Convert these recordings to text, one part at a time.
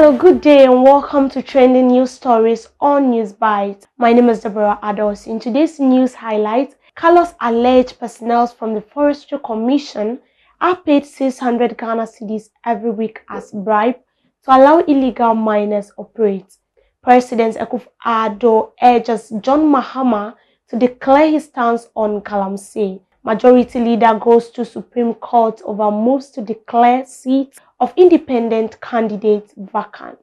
Hello, good day and welcome to Trending News Stories on Newsbyte. My name is Deborah Ados. In today's news highlights, Carlos alleged personnel from the Forestry Commission are paid 600 Ghana cedis every week as bribe to allow illegal miners operate. President Akufo-Addo urges John Mahama to declare his stance on Galamsey. Majority leader goes to Supreme Court over moves to declare seats of independent candidates vacant.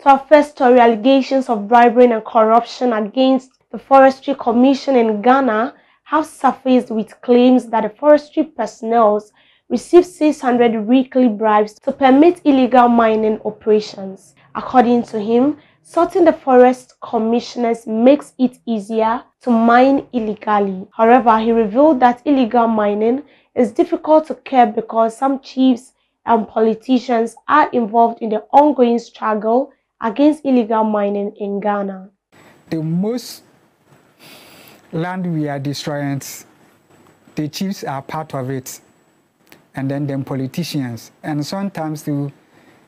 To our first story, allegations of bribery and corruption against the Forestry Commission in Ghana have surfaced with claims that the forestry personnel received 600 weekly bribes to permit illegal mining operations. According to him, sorting the forest commissioners makes it easier to mine illegally. However, he revealed that illegal mining is difficult to curb because some chiefs and politicians are involved in the ongoing struggle against illegal mining in Ghana. The most land we are destroying, the chiefs are part of it, and then politicians, and sometimes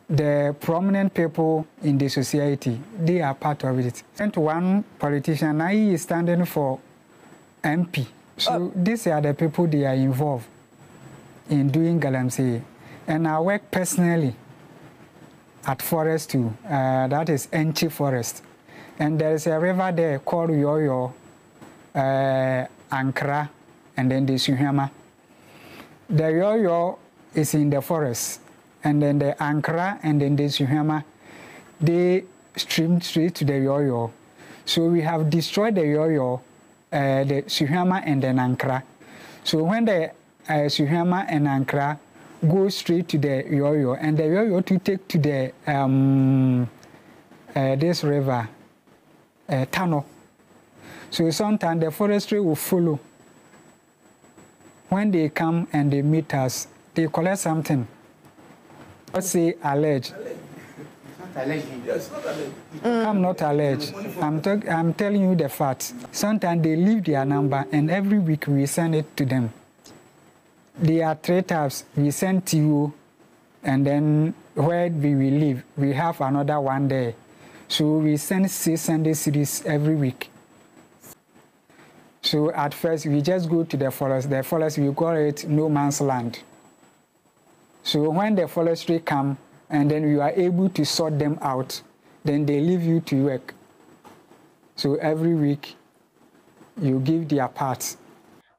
the prominent people in the society, they are part of it. And one politician, now he is standing for MP. So these are the people they are involved in doing Galamsey. And I work personally at forest too. That is Enchi forest. And there is a river there called Yoyo, Ankara, and then the Suhama. The Yoyo is in the forest. And then the Ankara and then the Suhama, they stream straight to the Yoyo. So we have destroyed the Yoyo, the Suhama and then Ankara. So when the Suhama and Ankara go straight to the Yoyo, and the Yoyo to take to the this river, Tano. So sometimes the forestry will follow. When they come and they meet us, they collect something. Let's say alleged. I'm not alleged. I'm telling you the facts. Sometimes they leave their number, and every week we send it to them. There are three tabs we send to you, and then where we will leave, we have another one there. So we send 6 Sunday series every week. So at first we just go to the forest. The forest, we call it no man's land. So when the forestry come, and then you are able to sort them out, then they leave you to work. So every week, you give their parts.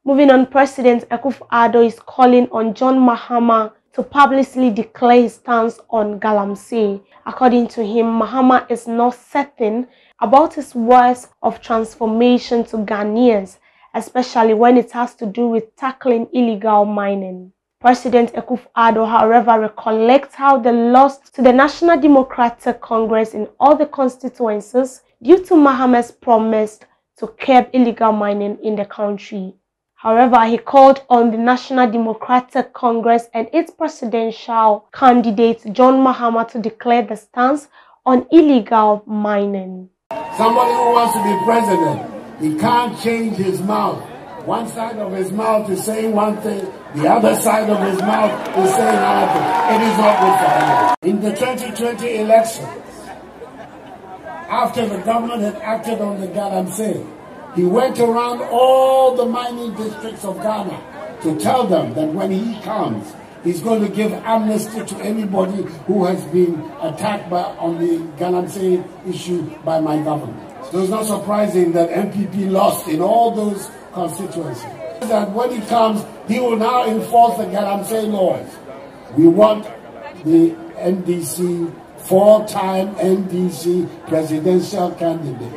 Moving on, President Akufo-Addo is calling on John Mahama to publicly declare his stance on Galamsey. According to him, Mahama is not certain about his words of transformation to Ghanaians, especially when it has to do with tackling illegal mining. President Akufo-Addo, however, recollects how they lost to the National Democratic Congress in all the constituencies due to Mahama's promise to curb illegal mining in the country. However, he called on the National Democratic Congress and its presidential candidate John Mahama to declare the stance on illegal mining. Somebody who wants to be president, he can't change his mouth. One side of his mouth is saying one thing, the other side of his mouth is saying another. It is not good for him. In the 2020 election, after the government had acted on the Galamsey, he went around all the mining districts of Ghana to tell them that when he comes, he's going to give amnesty to anybody who has been attacked on the Galamsey issue by my government. So it's not surprising that MPP lost in all those constituency. That when he comes, he will now enforce the Galamsey laws. We want the NDC, four-time NDC presidential candidate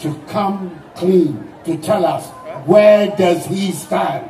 to come clean, to tell us where does he stand.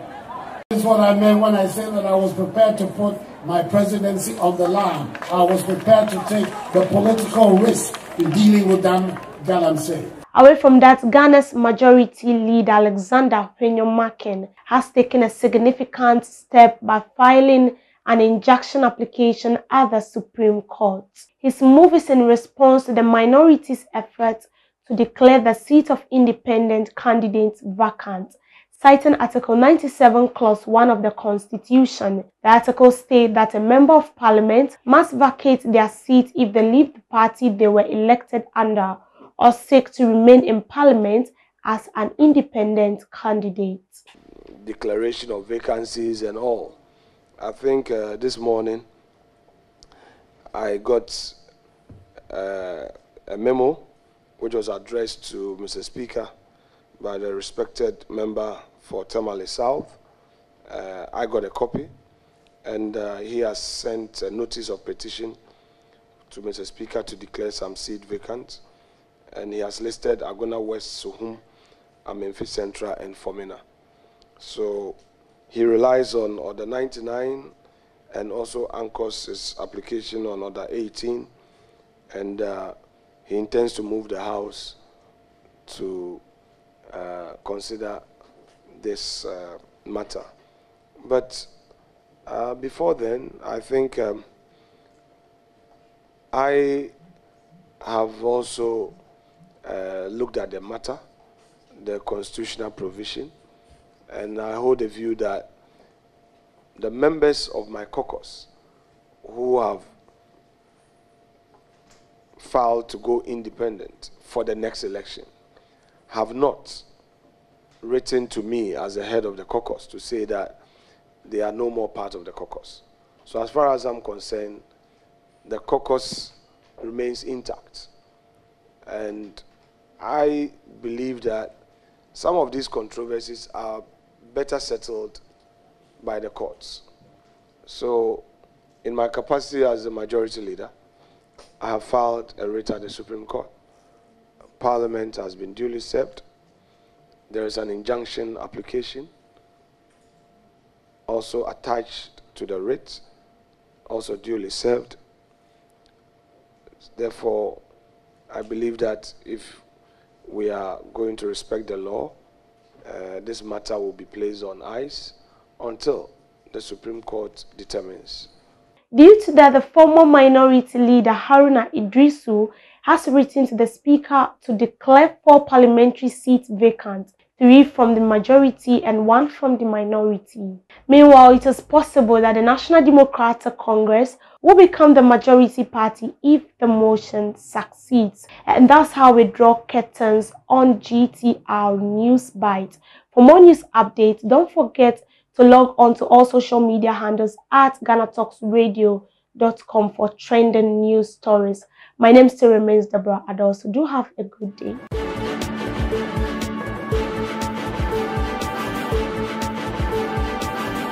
That's what I meant when I said that I was prepared to put my presidency on the line. I was prepared to take the political risk in dealing with them Galamsey. Away from that, Ghana's majority leader Alexander Afenyo-Markin has taken a significant step by filing an injunction application at the Supreme Court. His move is in response to the minority's efforts to declare the seat of independent candidates vacant, citing Article 97, Clause 1 of the Constitution. The article states that a member of parliament must vacate their seat if they leave the party they were elected under or seek to remain in parliament as an independent candidate. Declaration of vacancies and all. I think this morning I got a memo which was addressed to Mr. Speaker by the respected member for Tamale South. I got a copy, and he has sent a notice of petition to Mr. Speaker to declare some seat vacant, and he has listed Agona West, Suhum, Aminfi Central, and Formina. So he relies on Order 99 and also anchors his application on Order 18, and he intends to move the House to consider this matter. But before then, I think I have also looked at the matter, the constitutional provision, and I hold the view that the members of my caucus who have filed to go independent for the next election have not written to me as the head of the caucus to say that they are no more part of the caucus. So as far as I'm concerned, the caucus remains intact. And I believe that some of these controversies are better settled by the courts. So in my capacity as the majority leader, I have filed a writ at the Supreme Court. Parliament has been duly served. There is an injunction application also attached to the writ, also duly served. Therefore, I believe that if we are going to respect the law, this matter will be placed on ice until the Supreme Court determines. Due to that, the former minority leader Haruna Idrisu has written to the Speaker to declare 4 parliamentary seats vacant, 3 from the majority and 1 from the minority. Meanwhile, it is possible that the National Democratic Congress will become the majority party if the motion succeeds. And that's how we draw curtains on GTR Newsbyte. For more news updates, don't forget to log on to all social media handles at ghanatalksradio.com for trending news stories. My name still remains Deborah Ados. Do have a good day.